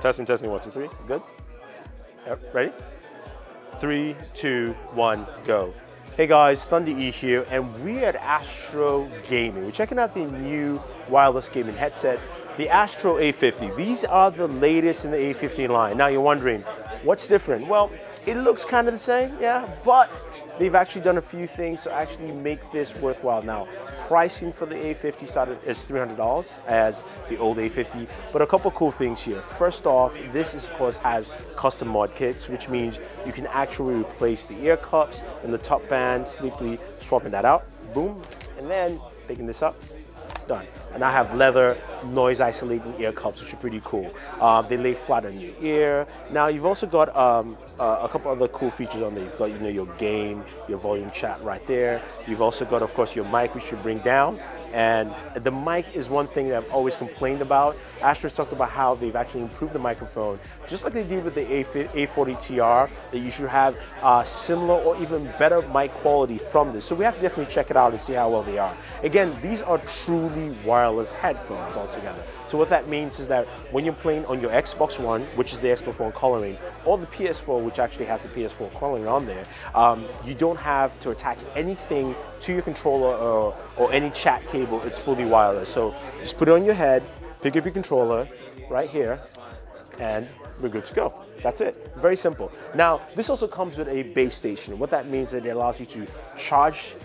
Testing, testing, 1, 2, 3, good? Ready? 3, 2, 1, go. Hey guys, Thunder E here, and we're at Astro Gaming. We're checking out the new wireless gaming headset, the Astro A50. These are the latest in the A50 line. Now you're wondering, what's different? Well, it looks kind of the same, yeah, but they've actually done a few things to actually make this worthwhile. Now, pricing for the A50 started as $300 as the old A50, but a couple cool things here. First off, this is, of course, has custom mod kits, which means you can actually replace the ear cups and the top band, simply swapping that out, boom, and then picking this up, done. And I have leather noise isolating ear cups, which are pretty cool. They lay flat on your ear. Now you've also got a couple other cool features on there. You've got, you know, your game, your volume chat right there. You've also got, of course, your mic, which you bring down. And the mic is one thing that I've always complained about. Astro's talked about how they've actually improved the microphone, just like they did with the A40TR, that you should have similar or even better mic quality from this. So we have to definitely check it out and see how well they are. Again, these are truly wireless headphones altogether. So what that means is that when you're playing on your Xbox One, which is the Xbox One coloring, or the PS4, which actually has the PS4 coloring on there, you don't have to attach anything to your controller or any chat cable. It's fully wireless, so just put it on your head, pick up your controller right here, and we're good to go. That's it. Very simple. Now, this also comes with a base station. What that means is that it allows you to charge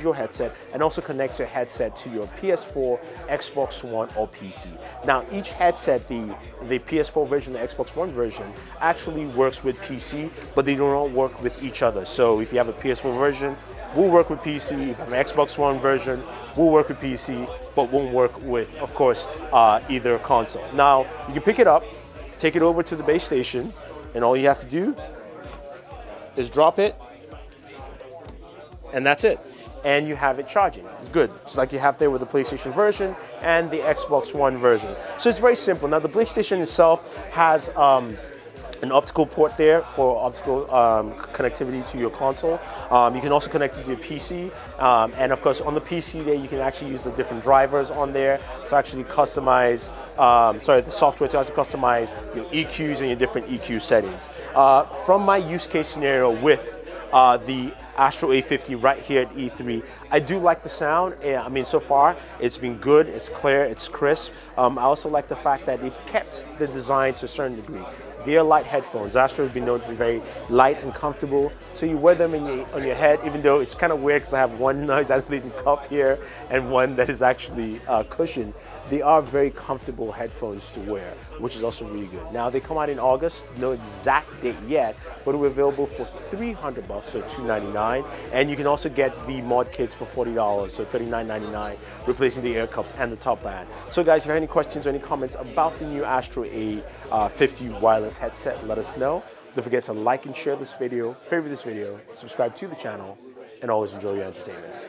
your headset and also connects your headset to your PS4, Xbox One, or PC. Now, each headset, the PS4 version, the Xbox One version, actually works with PC, but they do not work with each other. So if you have a PS4 version, we'll work with PC. If you have an Xbox One version, we'll work with PC, but won't work with, of course, either console. Now, you can pick it up, take it over to the base station, and all you have to do is drop it, and that's it. And you have it charging. It's good. It's like you have there with the PlayStation version and the Xbox One version. So it's very simple. Now, the PlayStation itself has an optical port there for optical connectivity to your console. You can also connect it to your PC, and of course on the PC there you can actually use the different drivers on there to actually customize, the software to actually customize your EQs and your different EQ settings. From my use case scenario with the Astro A50 right here at E3. I do like the sound. I mean, so far it's been good, it's clear, it's crisp. I also like the fact that they've kept the design to a certain degree. They're light headphones. Astro has been known to be very light and comfortable. So you wear them on your head, even though it's kind of weird because I have one noise isolating cup here and one that is actually cushioned. They are very comfortable headphones to wear, which is also really good. Now, they come out in August, no exact date yet, but we're available for $300, so $299. And you can also get the mod kits for $40, so $39.99, replacing the ear cups and the top band. So guys, if you have any questions or any comments about the new Astro A50 wireless headset, let us know. Don't forget to like and share this video, favorite this video, subscribe to the channel, and always enjoy your entertainment.